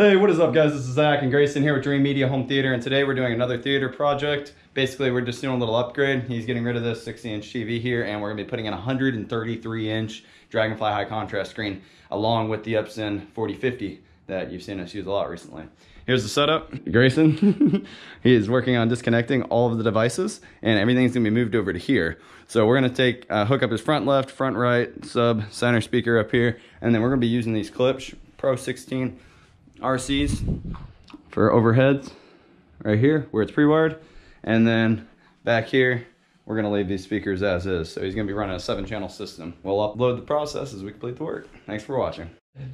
Hey, what is up guys? This is Zach and Grayson here with Dream Media Home Theater, and today we're doing another theater project. Basically, we're just doing a little upgrade. He's getting rid of this 60-inch TV here, and we're gonna be putting in a 133-inch Dragonfly high contrast screen along with the Epson 4050 that you've seen us use a lot recently. Here's the setup. Grayson, he is working on disconnecting all of the devices, and everything's gonna be moved over to here. So we're gonna take hook up his front left, front right, sub, center speaker up here, and then we're gonna be using these Klipsch Pro-16RCs for overheads right here where it's pre-wired, and then back here we're going to leave these speakers as is. So he's going to be running a 7-channel system. We'll upload the process as we complete the work. Thanks for watching.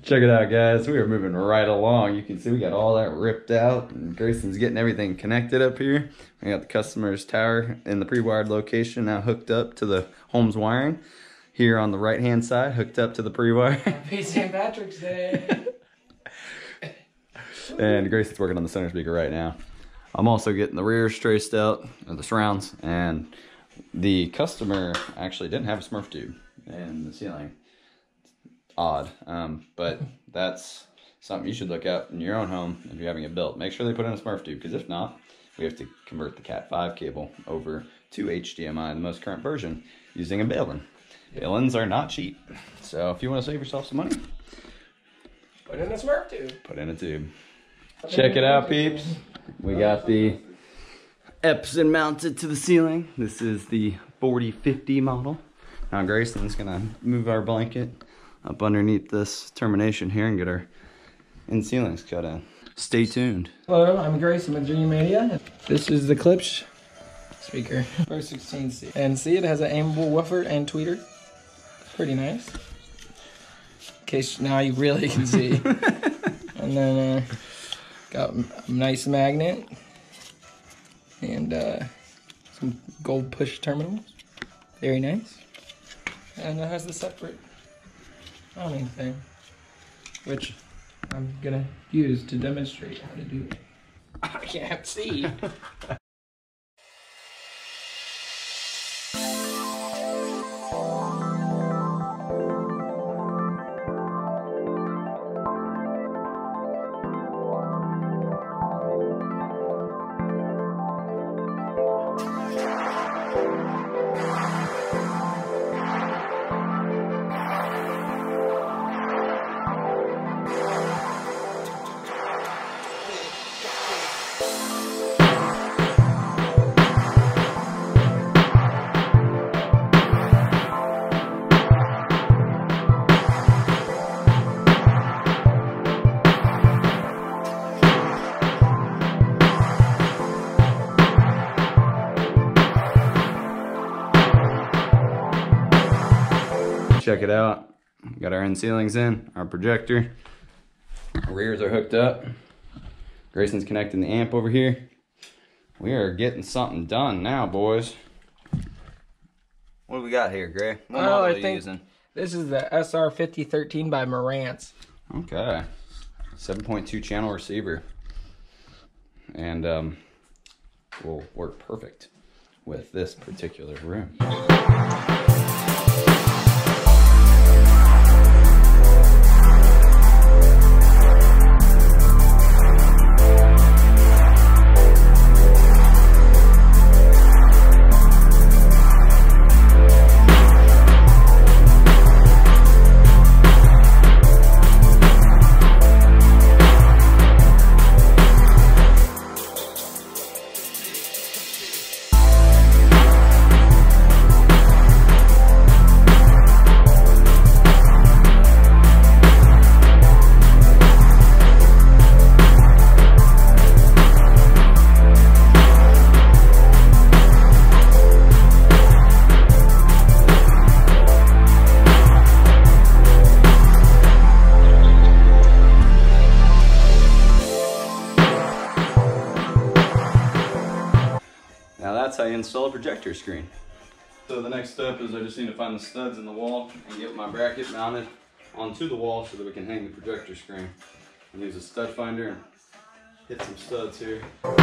Check it out guys, we are moving right along. You can see we got all that ripped out and Grayson's getting everything connected up here. We got the customer's tower in the pre-wired location now hooked up to the home's wiring. Here on the right hand side hooked up to the pre-wire. Happy St. Patrick's Day. And Grayson's working on the center speaker right now. I'm also getting the rears traced out, or the surrounds, and the customer actually didn't have a Smurf tube in the ceiling. It's odd, but that's something you should look at in your own home if you're having it built. Make sure they put in a Smurf tube, because if not, we have to convert the Cat5 cable over to HDMI, the most current version, using a Balun. Balun's are not cheap, so if you want to save yourself some money, put in a Smurf tube. Put in a tube. Check it out, peeps. We got the Epson mounted to the ceiling. This is the 4050 model. Now Grayson's gonna move our blanket up underneath this termination here and get our end ceilings cut in. Stay tuned. Hello, I'm Grayson with Dream Media. This is the Klipsch speaker, Pro 16C. And see, it has an aimable woofer and tweeter. Pretty nice. In case now you really can see. And then, got a nice magnet and some gold push terminals. Very nice. And it has the separate mounting thing, which I'm gonna use to demonstrate how to do it. I can't see. Check it out. We got our end ceilings in, our projector. Our rears are hooked up. Grayson's connecting the amp over here. We are getting something done now, boys. What do we got here, Gray? What model are you using? This is the SR5013 by Marantz. Okay. 7.2 channel receiver. And will work perfect with this particular room. That's how you install a projector screen. So the next step is I just need to find the studs in the wall and get my bracket mounted onto the wall so that we can hang the projector screen. And use a stud finder and hit some studs here. So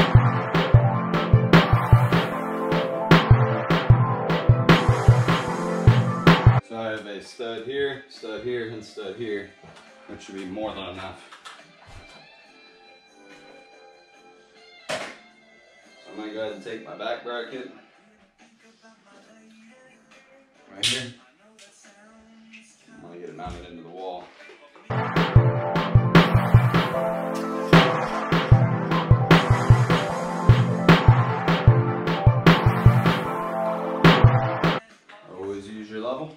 I have a stud here, and stud here, which should be more than enough. I'm going to go ahead and take my back bracket right here. I'm going to get it mounted into the wall. Always use your level.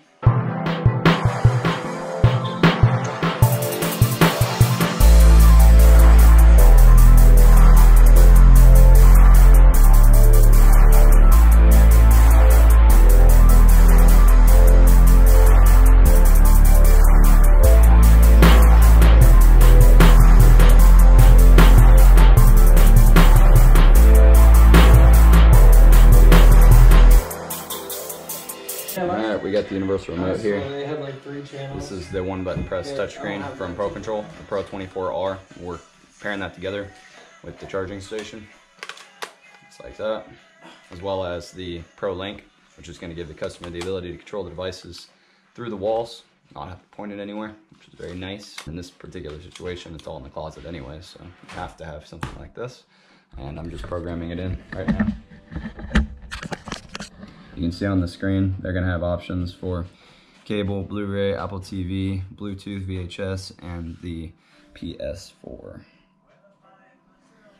We got the universal remote here. They had like 3 channels. This is the one button press touchscreen from Pro Control, the Pro 24R. We're pairing that together with the charging station, just like that, as well as the Pro Link, which is going to give the customer the ability to control the devices through the walls, not have to point it anywhere, which is very nice. In this particular situation, it's all in the closet anyway, so you have to have something like this, and I'm just programming it in right now. You can see on the screen, they're gonna have options for cable, Blu-ray, Apple TV, Bluetooth, VHS, and the PS4.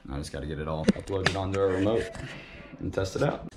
And I just gotta get it all uploaded onto our remote and test it out.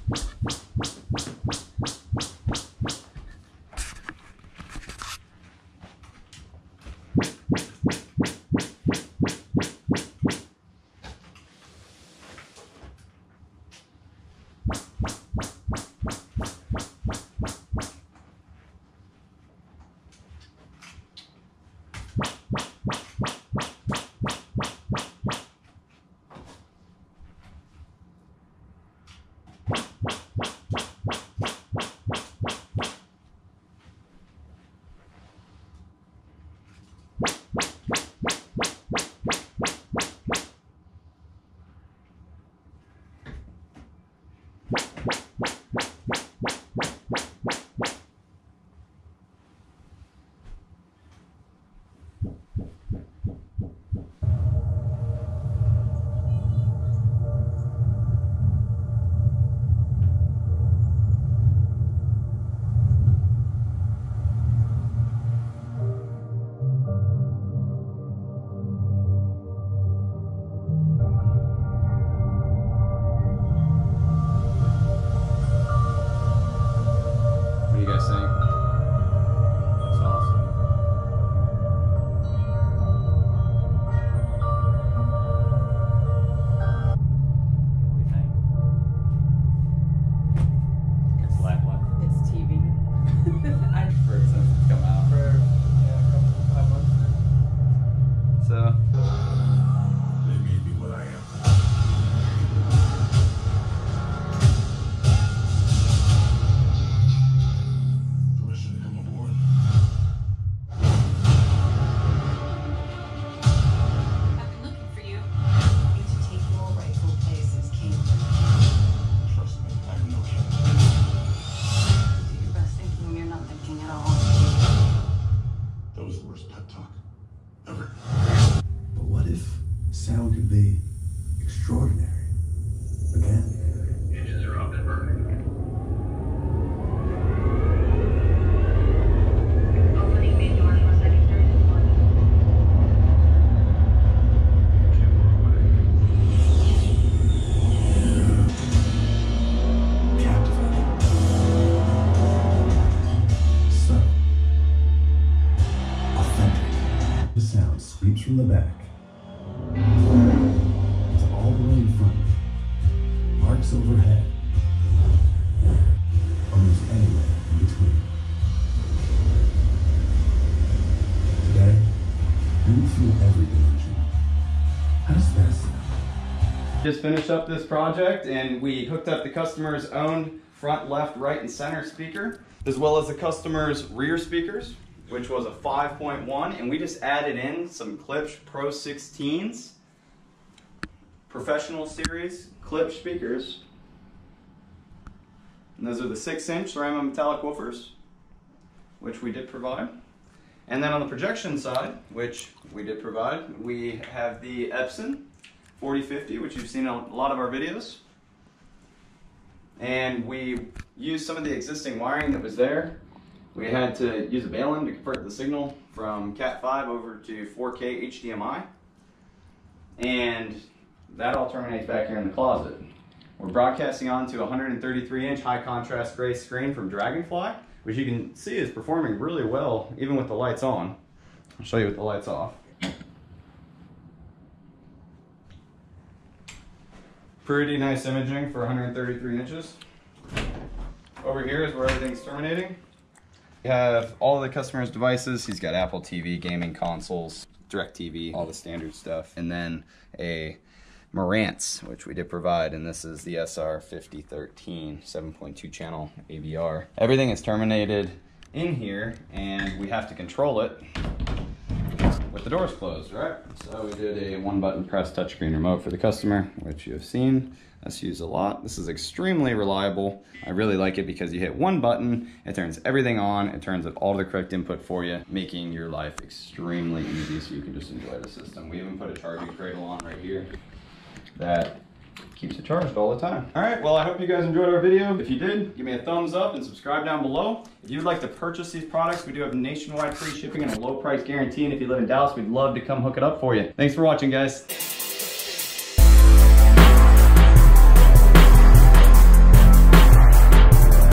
From the back to all the way in front, arcs overhead, almost anywhere in between. Today, we feel every dimension. How does that sound? Just finished up this project and we hooked up the customer's own front, left, right, and center speaker, as well as the customer's rear speakers, which was a 5.1, and we just added in some Klipsch Pro-16s, Professional Series Klipsch speakers. And those are the 6-inch ceramic metallic woofers, which we did provide. And then on the projection side, which we did provide, we have the Epson 4050, which you've seen in a lot of our videos. and we used some of the existing wiring that was there. We had to use a balun to convert the signal from Cat5 over to 4K HDMI, and that all terminates back here in the closet. We're broadcasting onto a 133-inch high contrast gray screen from Dragonfly, which you can see is performing really well even with the lights on. I'll show you with the lights off. Pretty nice imaging for 133 inches. Over here is where everything's terminating. We have all the customer's devices. He's got Apple TV, gaming consoles, DirecTV, all the standard stuff, and then a Marantz, which we did provide, and this is the SR5013 7.2 channel AVR. Everything is terminated in here, and we have to control it with the doors closed, right? So we did a one-button press touchscreen remote for the customer, which you have seen us use a lot. This is extremely reliable. I really like it because you hit one button, it turns everything on, it turns all the correct input for you, making your life extremely easy so you can just enjoy the system. We even put a charging cradle on right here that keeps it charged all the time. All right, well, I hope you guys enjoyed our video. If you did, give me a thumbs up and subscribe down below. If you'd like to purchase these products, we do have nationwide free shipping and a low price guarantee. And if you live in Dallas, we'd love to come hook it up for you. Thanks for watching, guys.